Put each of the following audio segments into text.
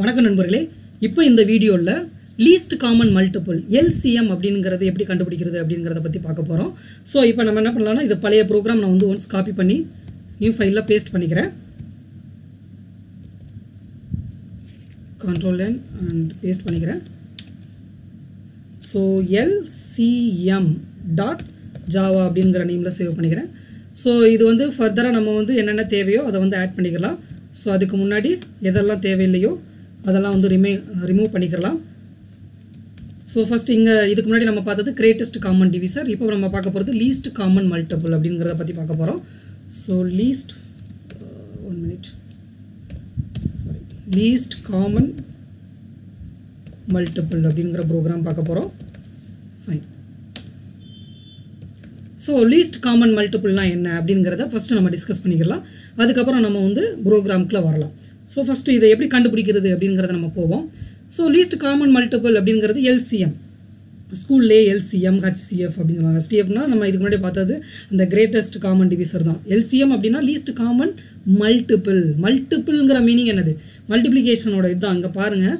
வணக்கம் நண்பர்களே இப்போ இந்த வீடியோல least common multiple LCM அப்படிங்கறது எப்படி கண்டுபிடிக்கிறது அப்படிங்கறத பத்தி பார்க்க போறோம் சோ இப்போ நம்ம என்ன பண்ணலாம்னா இந்த பழைய புரோகிராம் நான் வந்து once copy பண்ணி new fileல paste பண்ணிக்கிறேன் control n and paste பண்ணிக்கிறேன் சோ lcm.java அப்படிங்கற நேம்ல சேவ் பண்ணிக்கிறேன் சோ இது வந்து ஃபர்தரா நம்ம வந்து என்னென்ன தேவையோ அத வந்து ஆட் பண்ணிக்கலாம் So, that's why remove it. So, first, we will the greatest common divisor. Now, we will the least common multiple. So, least common multiple program. Fine. So least common multiple na enna abdingiradha first nama discuss panikalam adukapra nama undu program ku varalam so first idha eppadi kandupidikirathu abdingiradha nama povom so least common multiple abdingiradhu LCM school lay LCM HCF abdinga HCF na nama idhukku munadi paathathu and the greatest common divisor dhaan LCM abdina least common multiple multiple ngra meaning enadhu multiplication oda idha anga paarenga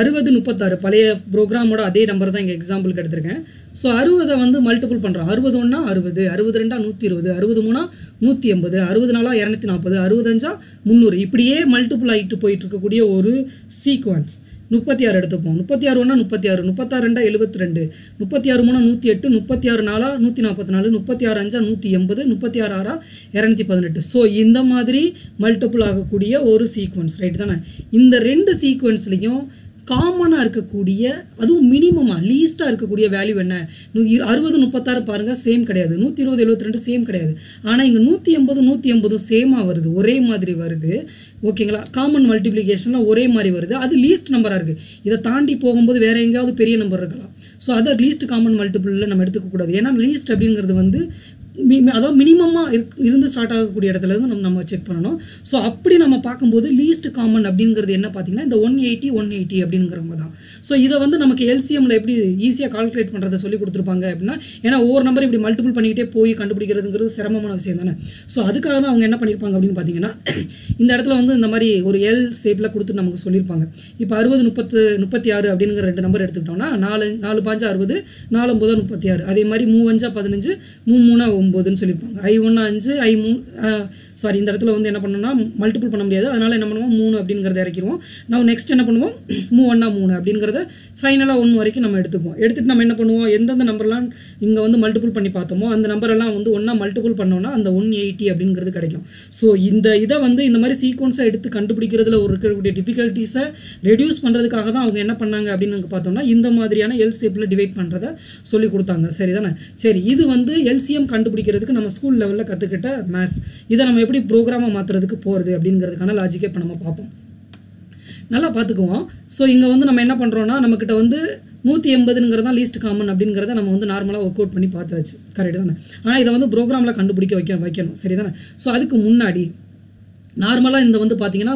60 36 பழைய புரோகிராமோட அதே number தான் இங்க example கெடுத்து இருக்கேன் so 60 வந்து multiple பண்றோம் 60 1 60 62 120 63 180 64 240 65 300 இப்படியே multiple ஆயிட்டு போயிட்டு இருக்க கூடிய ஒரு சீக்வென்ஸ் 36 எடுத்துப்போம் 36 1 36 36 2 72 36 3 108 36 4 144 36 5 180 36 6 218 சோ இந்த மாதிரி மல்டிபிள் ஆக கூடிய ஒரு சீக்வென்ஸ் ரைட் தான இந்த ரெண்டு சீக்வென்ஸ்லயும் common இருக்கக்கூடிய அது மினிமமா லீஸ்டா இருக்கக்கூடிய வேல்யூ என்ன 60 36 பாருங்க சேம் கிடையாது 120 72 சேம் கிடையாது ஆனா இங்க 180 180 சேமா வருது ஒரே மாதிரி வருது ஓகேங்களா காமன் மல்டிப்ளிகேஷன்ல ஒரே மாதிரி வருது அது லீஸ்ட் நம்பரா இருக்கு இத தாண்டி போகும்போது வேற எங்கயாவது பெரிய நம்பர் இருக்கலாம் சோ அத லீஸ்ட் காமன் மல்டிபிள்ல நம்ம எடுத்துக்க கூடாது ஏனா லீஸ்ட் அப்படிங்கிறது வந்து அதாவது மினிமமா இருந்து ஸ்டார்ட் ஆக கூடிய இடத்துல இருந்து நம்ம செக் பண்ணனும் சோ அப்படி நம்ம பாக்கும்போது லீஸ்ட் காமன் அப்படிங்கிறது என்ன பாத்தீங்கன்னா இந்த 180 180 அப்படிங்கறங்கதான் சோ இத வந்து நமக்கு LCM ல எப்படி ஈஸியா கால்குலேட் பண்றத சொல்லி கொடுத்திருப்பாங்க அப்படினா ஏனா ஒவ்வொரு நம்பர் இப்படி மல்டிபிள் பண்ணிட்டே போய் கண்டுபிடிக்கிறதுங்கிறது சிரமமான விஷயம் தான சோ அதுக்காக தான் அவங்க என்ன பண்ணிருப்பாங்க அப்படினு பாத்தீங்கன்னா இந்த இடத்துல வந்து இந்த மாதிரி ஒரு L ஷேப்ல கொடுத்து நமக்கு சொல்லிருப்பாங்க இப்போ 60 30 36 அப்படிங்கற ரெண்டு நம்பர் எடுத்துட்டோம்னா 4 4 5 60 4 9 36 அதே மாதிரி 3 5 15 3 3 போதுன்னு சொல்லிருப்பாங்க i1 5 i3 சாரி இந்த இடத்துல வந்து என்ன பண்ணனும்னா மல்டிபிள் பண்ண முடியாது அதனால என்ன பண்ணுவோம் 3 அப்படிங்கறதை இறக்கிடுவோம் now next என்ன பண்ணுவோம் 3 1 3 அப்படிங்கறதை ஃபைனலா 1 வரைக்கும் நம்ம எடுத்துப்போம் எடுத்துட்டு நம்ம என்ன பண்ணுவோம் எந்தெந்த நம்பர்லாம் இங்க வந்து மல்டிபிள் பண்ணி பார்த்தோமோ அந்த நம்பர் எல்லாம் வந்து 1 ஆ மல்டிபிள் பண்ணோம்னா அந்த 180 அப்படிங்கிறது கிடைக்கும் சோ இந்த இத வந்து இந்த மாதிரி சீக்வென்ஸா எடுத்து கண்டுபிடிக்கிறதுல ஒரு இருக்கக்கூடிய டிஃபிகல்டிஸ ரெடியூஸ் பண்றதுக்காக தான் அவங்க என்ன பண்ணாங்க அப்படினு பார்த்தோம்னா இந்த மாதிரியான L ஷேப்ல டிவைட் பண்றத சொல்லி கொடுத்தாங்க சரிதானே சரி இது வந்து LCM கண்டுபிடி படிக்கிறதுக்கு நம்ம ஸ்கூல் லெவல்ல கத்துக்கிட்ட மேத்ஸ் இத நம்ம எப்படி புரோகிராமா மாத்திறதுக்கு போறது அப்படிங்கிறதுக்கான லாஜிக்கே இப்ப நம்ம பாப்போம் நல்லா பாத்துக்குவோம் சோ இங்க வந்து நம்ம என்ன பண்றோம்னா நமக்கிட்ட வந்து 180 ங்கறத லீஸ்ட் காமன் அப்படிங்கறத நம்ம வந்து நார்மலா வொர்க் அவுட் பண்ணி பார்த்தாச்சு கரெக்ட் தான ஆனா இத வந்து புரோகிராம்ல கண்டுபிடிக்க வைக்கணும் சரிதானே சோ அதுக்கு முன்னாடி நார்மலா இந்த வந்து பாத்தீங்கன்னா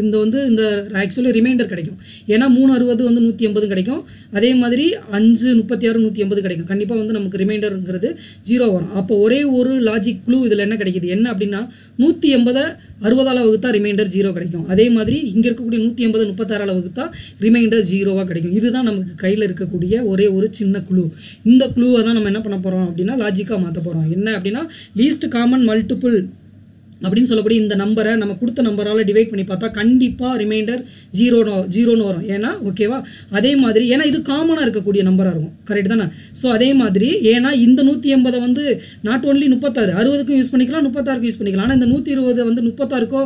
இந்த வந்து இந்த ஆக்சுவலி ரிமைண்டர் கிடைக்கும் ஏனா 360 வந்து 180 கிடைக்கும் அதே மாதிரி 5 36 180 கிடைக்கும் கண்டிப்பா வந்து நமக்கு ரிமைண்டர்ங்கிறது 0 வரும் அப்ப ஒரே ஒரு லாஜிக் க்ளூ இதல என்ன கிடைக்குது என்ன அப்படினா 180 60 ஆல வகுத்தா ரிமைண்டர் 0 கிடைக்கும் அதே மாதிரி இங்க இருக்க கூடிய 180 36 ஆல வகுத்தா ரிமைண்டர் 0 வா கிடைக்கும் இதுதான் நமக்கு கையில இருக்க கூடிய ஒரே ஒரு சின்ன க்ளூ இந்த க்ளூவை தான் நம்ம என்ன பண்ணப் போறோம் அப்படினா லாஜிக்கா மாத்தப் போறோம் என்ன அப்படினா லீஸ்ட் காமன் மல்டிபிள் அப்படினு சொல்லக்கூடிய இந்த நம்பரை நம்ம கொடுத்த நம்பரால டிவைட் பண்ணி பார்த்தா கண்டிப்பா ரிமைண்டர் 0 னு வரும் ஏனா ஓகேவா அதே மாதிரி ஏனா இது காமனா இருக்க கூடிய நம்பரா இருக்கும் கரெக்ட் தானா சோ அதே மாதிரி ஏனா இந்த 180 வந்து not only 36 60 க்கு யூஸ் பண்ணிக்கலாம் 36 க்கு யூஸ் பண்ணிக்கலாம் ஆனா இந்த 120 வந்து 36 க்கோ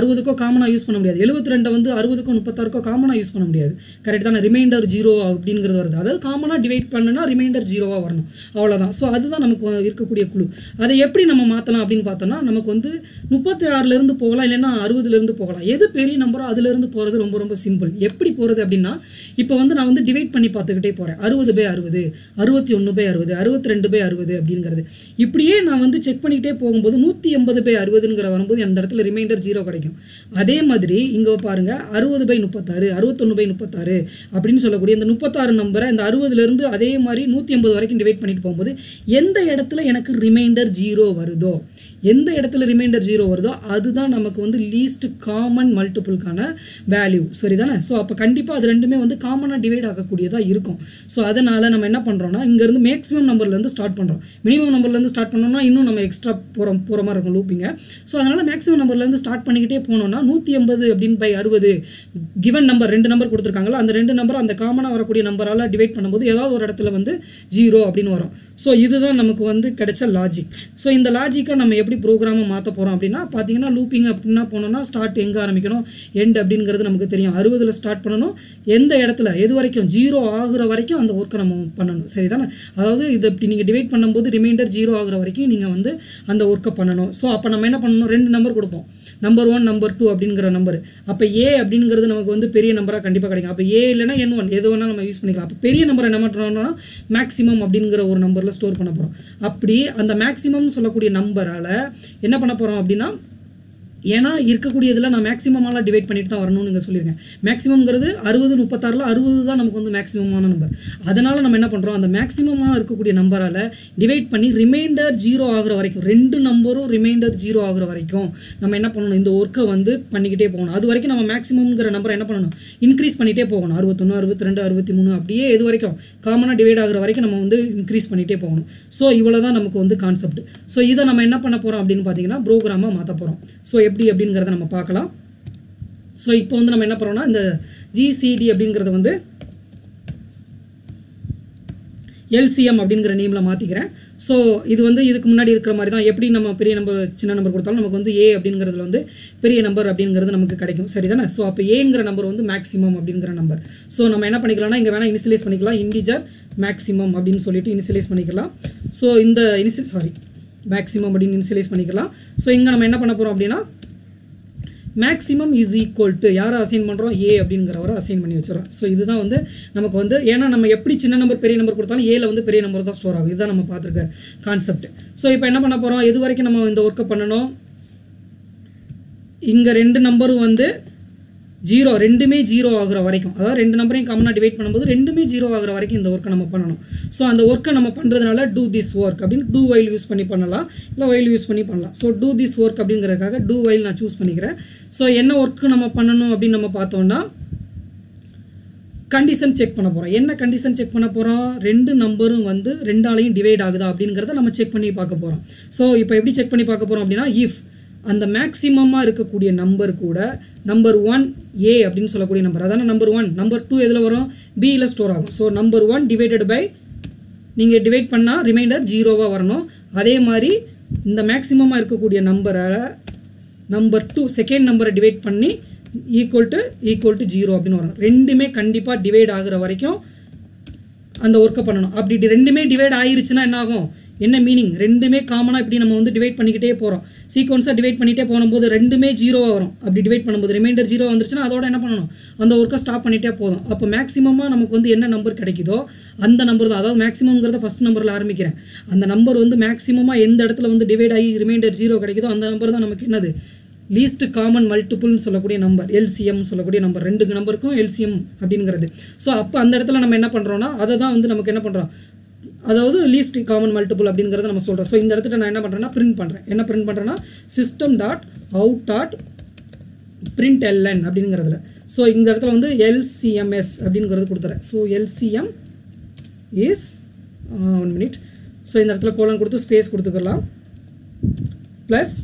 60 க்கோ காமனா யூஸ் பண்ண முடியாது 72 வந்து 60 க்கோ 36 க்கோ காமனா யூஸ் பண்ண முடியாது கரெக்ட் தானா ரிமைண்டர் 0 அப்படிங்கிறது வருது அதாவது காமனா டிவைட் பண்ணனா ரிமைண்டர் 0 வா வரணும் அவ்வளவுதான் சோ அதுதான் நமக்கு இருக்க கூடிய க்ளூ அதை எப்படி நம்ம மாத்தலாம் அப்படினு பார்த்தோம்னா நமக்கு வந்து 36 ல இருந்து போகலாம் இல்லனா 60 ல இருந்து போகலாம் எது பெரிய நம்பரோ அதில இருந்து போறது ரொம்ப ரொம்ப சிம்பிள் எப்படி போறது அப்படினா இப்போ வந்து நான் வந்து டிவைட் பண்ணி பார்த்துக்கிட்டே போறேன் 60/60 61/60 62/60 அப்படிங்கிறது இப்படியே நான் வந்து செக் பண்ணிட்டே போகும்போது 180/60 ங்கற வரும்போது அந்த இடத்துல ரிமைண்டர் 0 கிடைக்கும் அதே மாதிரி இங்க பாருங்க 60/36 61/36 அப்படினு சொல்லக்கூடிய இந்த 36 நம்பரை இந்த 60 ல இருந்து அதே மாதிரி 180 வரைக்கும் டிவைட் பண்ணிட்டு போகும்போது எந்த இடத்துல எனக்கு ரிமைண்டர் 0 வருதோ எந்த இடத்துல ரிமைண்டர் 0 வருதோ அதுதான் நமக்கு வந்து least common multiple கான value சரிதானே. சோ அப்ப கண்டிப்பா அது ரெண்டுமே வந்து காமனா டிவைட் ஆக கூடியதா இருக்கும். சோ அதனால நம்ம என்ன பண்றோம்னா இங்க இருந்து maximum நம்பர்ல இருந்து ஸ்டார்ட் பண்றோம். மினிமம் நம்பர்ல இருந்து ஸ்டார்ட் பண்ணோம்னா இன்னும் நம்ம எக்ஸ்ட்ரா போற மாதிரி இருக்கும் லூப்பிங்க. சோ அதனால maximum நம்பர்ல இருந்து ஸ்டார்ட் பண்ணிக்கிட்டே போனோம்னா 180 அப்படின் பை 60 given நம்பர் ரெண்டு நம்பர் கொடுத்திருக்காங்கல அந்த ரெண்டு நம்பர் அந்த காமனா வரக்கூடிய நம்பரால டிவைட் பண்ணும்போது ஏதாவது ஒரு இடத்துல வந்து 0 அப்படினு வரும். சோ இதுதான் நமக்கு வந்து கிடைச்ச லாஜிக். சோ இந்த லாஜிக்கை நம்ம எப்படி புரோகிராமை மாத்த போறோம் அப்படினா பாத்தீங்கன்னா லூப்பிங் அப்படினா போனோம்னா ஸ்டார்ட் எங்க ஆரம்பிக்கணும் எண்ட் அப்படிங்கிறது நமக்கு தெரியும். 60ல ஸ்டார்ட் பண்ணனும் எந்த இடத்துல எது வரைக்கும் 0 ஆகுற வரைக்கும் அந்த வர்க்க நம்ம பண்ணனும் சரிதானே. அதாவது இது இப்படி நீங்க டிவைட் பண்ணும்போது ரிமைண்டர் 0 ஆகுற வரைக்கும் நீங்க வந்து அந்த வர்க்க பண்ணனும். சோ அப்ப நம்ம என்ன பண்ணனும் ரெண்டு நம்பர் கொடுப்போம் நம்பர் 1 நம்பர் 2 அப்படிங்கற நம்பர். அப்ப a அப்படிங்கிறது நமக்கு வந்து பெரிய நம்பரா கண்டிப்பா கிடைக்கும். அப்ப a இல்லனா n1 எதுவனா நம்ம யூஸ் பண்ணிக்கலாம். அப்ப பெரிய நம்பரை என்ன பண்றோம்னா maximum அப்படிங்கற ஒரு நம்பர்ல ஸ்டோர் பண்ண போறோம். அப்படி அந்த maximum சொல்லக்கூடிய நம்பரால என்ன பண்ண போறோம் அப்படினா ஏனா இருக்கக்கூடியதுல நான் மேக்ஸिमமால டிவைட் பண்ணிட்டு தான் வரணும்னு நீங்க சொல்லிருக்கேன். மேக்ஸिमம்ங்கிறது 60 36 ல 60 தான் நமக்கு வந்து மேக்ஸिमமான நம்பர். அதனால நம்ம என்ன பண்றோம் அந்த மேக்ஸिमமா இருக்கக்கூடிய நம்பரால டிவைட் பண்ணி ரிமைண்டர் 0 ஆகுற வரைக்கும் ரெண்டு நம்பரும் ரிமைண்டர் 0 ஆகுற வரைக்கும் நம்ம என்ன பண்ணனும் இந்த வர்க்க வந்து பண்ணிக்கிட்டே போகணும். அது வரைக்கும் நம்ம மேக்ஸिमம்ங்கற நம்பரை என்ன பண்ணனும் இன்கிரீஸ் பண்ணிட்டே போகணும். 61 62 63 அப்படியே இது வரைக்கும் காமனா டிவைட் ஆகுற வரைக்கும் நம்ம வந்து இன்கிரீஸ் பண்ணிட்டே போகணும். சோ இவ்வளவுதான் நமக்கு வந்து கான்செப்ட். சோ இத நம்ம என்ன பண்ண போறோம் அப்படினு பாத்தீங்கன்னா புரோகிராமா மாத்த போறோம். சோ எப்படி அப்படிங்கறத நம்ம பார்க்கலாம். சோ இப்போ வந்து நம்ம என்ன பண்றோம்னா இந்த GCD அப்படிங்கறது வந்து LCM அப்படிங்கற நேம்ல மாத்திக்கிறேன். சோ இது வந்து இதுக்கு முன்னாடி இருக்கிற மாதிரி தான் எப்படி நம்ம பெரிய நம்பர் சின்ன நம்பர் கொடுத்தாலும் நமக்கு வந்து a அப்படிங்கறதுல வந்து பெரிய நம்பர் அப்படிங்கறது நமக்கு கிடைக்கும் சரிதானே. சோ அப்ப a ங்கற நம்பர் வந்து மேக்ஸिमम அப்படிங்கற நம்பர். சோ நம்ம என்ன பண்ணிக்கலாம்னா இங்க வேணா இனிஷியலைஸ் பண்ணிக்கலாம் இன்டிஜர் மேக்ஸिमम அப்படினு சொல்லிட்டு இனிஷியலைஸ் பண்ணிக்கலாம். சோ இந்த இனிஷியல் maximum அப்படினு இனிஷியலைஸ் பண்ணிக்கலாம். சோ இங்க நம்ம என்ன பண்ண போறோம் அப்படினா maximum is equal to யாரை அசைன் பண்றோம் a அப்படிங்கறவரை அசைன் பண்ணி வச்சிரோம். சோ இதுதான் வந்து நமக்கு வந்து ஏனா நம்ம எப்படி சின்ன நம்பர் பெரிய நம்பர் கொடுத்தாலும் a ல வந்து பெரிய நம்பர் தான் ஸ்டோர் ஆகும். இதுதான் நம்ம பாத்துக்க கான்செப்ட். சோ இப்போ என்ன பண்ண போறோம் எது வரைக்கும் நம்ம இந்த வர்க்க பண்ணனும் இங்க ரெண்டு நம்பரும் வந்து 0 ரெண்டுமே 0 ஆகுற வரைக்கும் அதாவது ரெண்டு நம்பரையும் காமனா டிவைட் பண்ணும்போது ரெண்டுமே 0 ஆகுற வரைக்கும் இந்த வர்க்க நம்ம பண்ணனும். சோ அந்த வர்க்க நம்ம பண்றதுனால do this work அப்படினு do while யூஸ் பண்ணி பண்ணலாம் இல்ல while யூஸ் பண்ணி பண்ணலாம். சோ do this work அப்படிங்கறதுக்காக do while நான் चूஸ் பண்ணிக்கிறேன். சோ என்ன வர்க்க நம்ம பண்ணனும் அப்படி நம்ம பார்த்தோம்னா கண்டிஷன் செக் பண்ண போறோம். என்ன கண்டிஷன் செக் பண்ண போறோம் ரெண்டு நம்பரும் வந்து ரெண்டாலயும் டிவைட் ஆகுதா அப்படிங்கறதை நம்ம செக் பண்ணி பார்க்க போறோம். சோ இப்போ எப்படி செக் பண்ணி பார்க்க போறோம் அப்படினா if அந்த மேக்ஸिमமா இருக்கக்கூடிய நம்பர் கூட நம்பர் 1 a அப்படினு சொல்லக்கூடிய நம்பர் அதான நம்பர் 1 நம்பர் 2 எதுல வரும் b ல ஸ்டோர் ஆகும். சோ நம்பர் 1 டிவைடட் பை நீங்க டிவைட் பண்ணா ரிமைண்டர் 0வா வரணும். அதே மாதிரி இந்த மேக்ஸिमமா இருக்கக்கூடிய நம்பரை நம்பர் 2 செகண்ட் நம்பரை டிவைட் பண்ணி = 0 அப்படினு வரும். ரெண்டுமே கண்டிப்பா டிவைட் ஆகுற வரைக்கும் அந்த வர்க்க பண்ணனும். அப்படி ரெண்டுமே டிவைட் ஆயிருச்சுனா என்ன ஆகும் என்ன மீனிங் ரெண்டுமே காமனா இப்படி நம்ம வந்து டிவைட் பண்ணிக்கிட்டே போறோம் சீக்வென்ஸா டிவைட் பண்ணிட்டே போனும்போது ரெண்டுமே 0 வரும். அப்படி டிவைட் பண்ணும்போது ரிமைண்டர் 0 வந்துச்சுனா அதோட என்ன பண்ணனும் அந்த வர்க்க ஸ்டாப் பண்ணிட்டே போறோம். அப்ப மேக்ஸिमமா நமக்கு வந்து என்ன நம்பர் கிடைக்குதோ அந்த நம்பர் தான் அதாவது மேக்ஸिमம்ங்கறத ஃபர்ஸ்ட் நம்பர்ல ஆரம்பிக்கிறேன். அந்த நம்பர் வந்து மேக்ஸिमமா எந்த இடத்துல வந்து டிவைட் ஆகி ரிமைண்டர் 0 கிடைக்குதோ அந்த நம்பர் தான் நமக்கு என்னது லீஸ்ட் காமன் மல்டிபிள் சொல்லக்கூடிய நம்பர் LCM சொல்லக்கூடிய நம்பர். ரெண்டு நம்பருக்கும் LCM அப்படிங்கிறது. சோ அப்ப அந்த இடத்துல நம்ம என்ன பண்றோம்னா அத தான் வந்து நமக்கு என்ன பண்றோம் அதாவது லீஸ்ட் காமன் மல்டிபிள் அப்படிங்கறத நம்ம சொல்றோம். சோ இந்த இடத்துல நான் என்ன பண்றேன்னா பிரிண்ட் பண்றேன். என்ன பிரிண்ட் பண்றேன்னா system.out.println அப்படிங்கறதுல. சோ இந்த இடத்துல வந்து LCMS அப்படிங்கறது கொடுத்துறேன். So LCM is 1 minute. So இந்த இடத்துல கோலன் கொடுத்து ஸ்பேஸ் கொடுத்துக்கலாம். பிளஸ்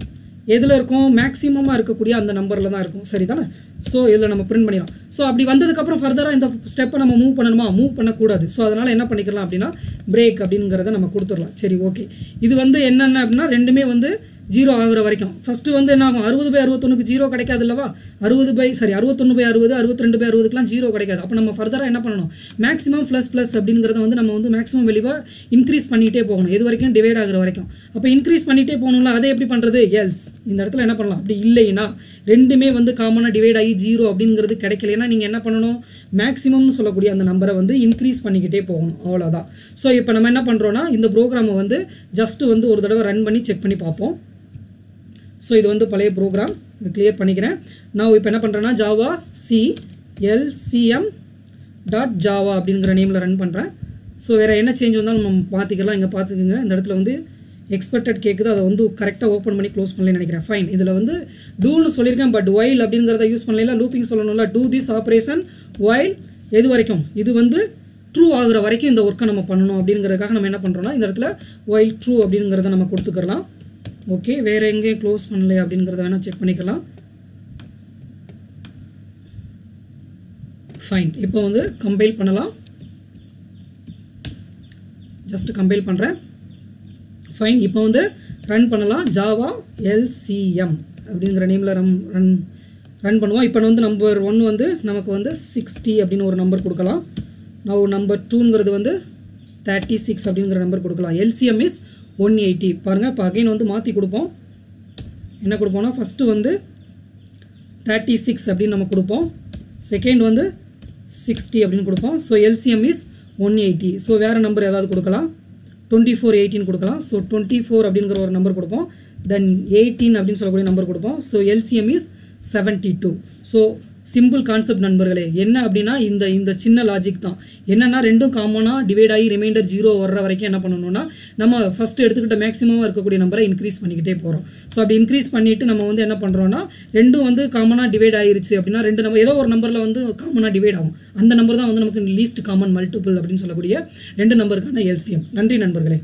எதுல இருக்கும் மேக்ஸिमமா இருக்கக்கூடிய அந்த நம்பர்ல தான் இருக்கும் சரிதானே. சோ இதல நம்ம பிரிண்ட் பண்ணிரோம். சோ அப்படி வந்ததுக்கு அப்புறம் ஃபர்தரா இந்த ஸ்டெப்பை நம்ம மூவ் பண்ணனுமா மூவ் பண்ண கூடாது. சோ அதனால என்ன பண்ணிக்கலாம் அப்படினா பிரேக் அப்படிங்கறதை நம்ம கொடுத்துறலாம். சரி ஓகே இது வந்து என்னன்னா அப்படினா ரெண்டுமே வந்து 0 ஆகுற வரைக்கும் ஃபர்ஸ்ட் வந்து என்ன ஆகும் 60/61 க்கு 0 கிடைக்காது இல்லவா 61/60 62/60 க்குலாம் 0 கிடைக்காது. அப்ப நம்ம ஃபர்தரா என்ன பண்ணனும் மேக்ஸिमम ++ அப்படிங்கறதை வந்து நம்ம வந்து மேக்ஸिमम வேல்யூவா இன்கிரீஸ் பண்ணிட்டே போகணும் எது வரைக்கும் டிவைட் ஆகுற வரைக்கும். அப்ப இன்கிரீஸ் பண்ணிட்டே போணும்ல அதை எப்படி பண்றது எல்ஸ் இந்த இடத்துல என்ன பண்ணலாம் அப்படி இல்லைனா ரெண்டுமே வந்து காமனா டிவைட் ஆகி 0 அப்படிங்கிறது கிடைக்கலனா நீங்க என்ன பண்ணனும் மேக்ஸिमम னு சொல்லக்கூடிய அந்த நம்பரை வந்து இன்கிரீஸ் பண்ணிக்கிட்டே போகணும் அவ்வளவுதான். சோ இப்போ நம்ம என்ன பண்றோம்னா இந்த புரோகிராமை வந்து ஜஸ்ட் வந்து ஒரு தடவை ரன் பண்ணி செக் பண்ணி பாப்போம். சோ இது வந்து பழைய புரோகிராம் இது கிளியர் பண்ணிக்கிறேன். நான் இப்போ என்ன பண்றேன்னா java c lcm.java அப்படிங்கற நேம்ல ரன் பண்றேன். சோ வேற என்ன சேஞ்ச் வந்தாலும் நம்ம பாத்துக்கலாம். இங்க பாத்துக்கங்க இந்த இடத்துல வந்து expected cake da adu correct ah open panni close pannala nenikira fine idula do nu solliruken but while abdingiradha use pannala looping sollanumla do this operation while edu varaikum idu true agura varaikum indha work nama pannanom abdingiradhukaga nama enna pandrona indha edathila while true abdingiradha nama koduthukalam okay vera engey close pannala abdingiradha vena check pannikalam fine ipo compile pannalam just compile pandren fine ipo run pannalam java lcm abingra name la run பண்ணுவோம் இப்போ number 1 நமக்கு 60 அப்படின ஒரு number கொடுக்கலாம் now number 2 ங்கிறது 36 அப்படிங்கற number கொடுக்கலாம் lcm is 180 பாருங்க இப்ப again மாத்தி கொடுப்போம் என்ன கொடுப்போம்னா first 36 அப்படி நம்ம கொடுப்போம் second 60 அப்படினு கொடுப்போம் so lcm is 180 so வேற நம்பர் ஏதாவது கொடுக்கலாம் 24 18 கொடுக்கலாம் so 24 அப்படிங்கற ஒரு நம்பர் கொடுப்போம் then 18 அப்படினு சொல்லக்கூடிய நம்பர் கொடுப்போம் so lcm is 72 so simple concept நண்பர்களே என்ன அப்படினா இந்த சின்ன லாஜிக் தான் என்னன்னா ரெண்டும் காமனா டிவைட் ஆகி ரிமைண்டர் 0 வர்ற வரைக்கும் என்ன பண்ணனும்னா நம்ம ஃபர்ஸ்ட் எடுத்துக்கிட்ட மேக்ஸिमமா இருக்க கூடிய நம்பரை இன்கிரீஸ் பண்ணிட்டே போறோம் சோ அப்படி இன்கிரீஸ் பண்ணிட்டு நம்ம என்ன பண்றோம்னா ரெண்டும் காமனா டிவைட் ஆயிருச்சு அப்படினா ரெண்டு நம்ம ஏதோ ஒரு நம்பர்ல காமனா டிவைட் ஆகும் அந்த நம்பர் தான் நமக்கு லீஸ்ட் காமன் மல்டிபிள் அப்படினு சொல்லக்கூடிய ரெண்டு நம்பர்க்கான LCM நன்றி நண்பர்களே